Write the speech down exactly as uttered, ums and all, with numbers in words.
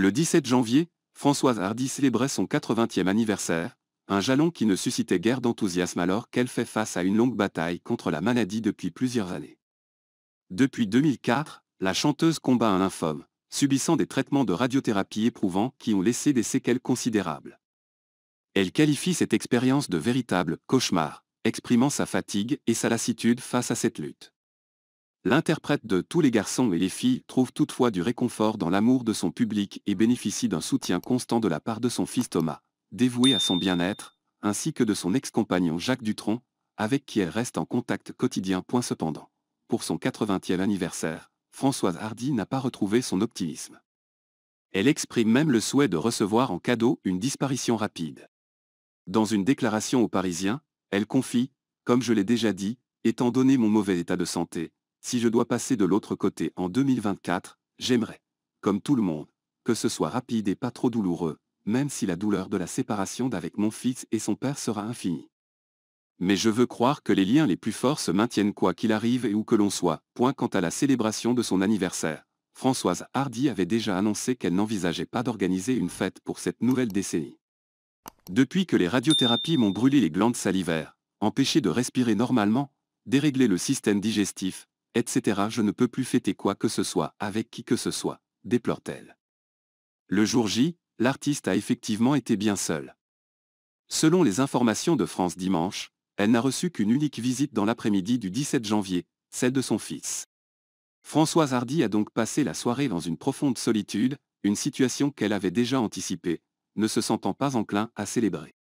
Le dix-sept janvier, Françoise Hardy célébrait son quatre-vingtième anniversaire, un jalon qui ne suscitait guère d'enthousiasme alors qu'elle fait face à une longue bataille contre la maladie depuis plusieurs années. Depuis deux mille quatre, la chanteuse combat un lymphome, subissant des traitements de radiothérapie éprouvants qui ont laissé des séquelles considérables. Elle qualifie cette expérience de véritable « cauchemar », exprimant sa fatigue et sa lassitude face à cette lutte. L'interprète de Tous les garçons et les filles trouve toutefois du réconfort dans l'amour de son public et bénéficie d'un soutien constant de la part de son fils Thomas, dévoué à son bien-être, ainsi que de son ex-compagnon Jacques Dutronc, avec qui elle reste en contact quotidien. Cependant, pour son quatre-vingtième anniversaire, Françoise Hardy n'a pas retrouvé son optimisme. Elle exprime même le souhait de recevoir en cadeau une disparition rapide. Dans une déclaration aux Parisiens, elle confie « Comme je l'ai déjà dit, étant donné mon mauvais état de santé, si je dois passer de l'autre côté en deux mille vingt-quatre, j'aimerais, comme tout le monde, que ce soit rapide et pas trop douloureux, même si la douleur de la séparation d'avec mon fils et son père sera infinie. Mais je veux croire que les liens les plus forts se maintiennent quoi qu'il arrive et où que l'on soit. » Quant à la célébration de son anniversaire, Françoise Hardy avait déjà annoncé qu'elle n'envisageait pas d'organiser une fête pour cette nouvelle décennie. Depuis que les radiothérapies m'ont brûlé les glandes salivaires, empêché de respirer normalement, déréglé le système digestif, et cetera, je ne peux plus fêter quoi que ce soit avec qui que ce soit, déplore-t-elle. Le jour J, l'artiste a effectivement été bien seule. Selon les informations de France Dimanche, elle n'a reçu qu'une unique visite dans l'après-midi du dix-sept janvier, celle de son fils. Françoise Hardy a donc passé la soirée dans une profonde solitude, une situation qu'elle avait déjà anticipée, ne se sentant pas enclin à célébrer.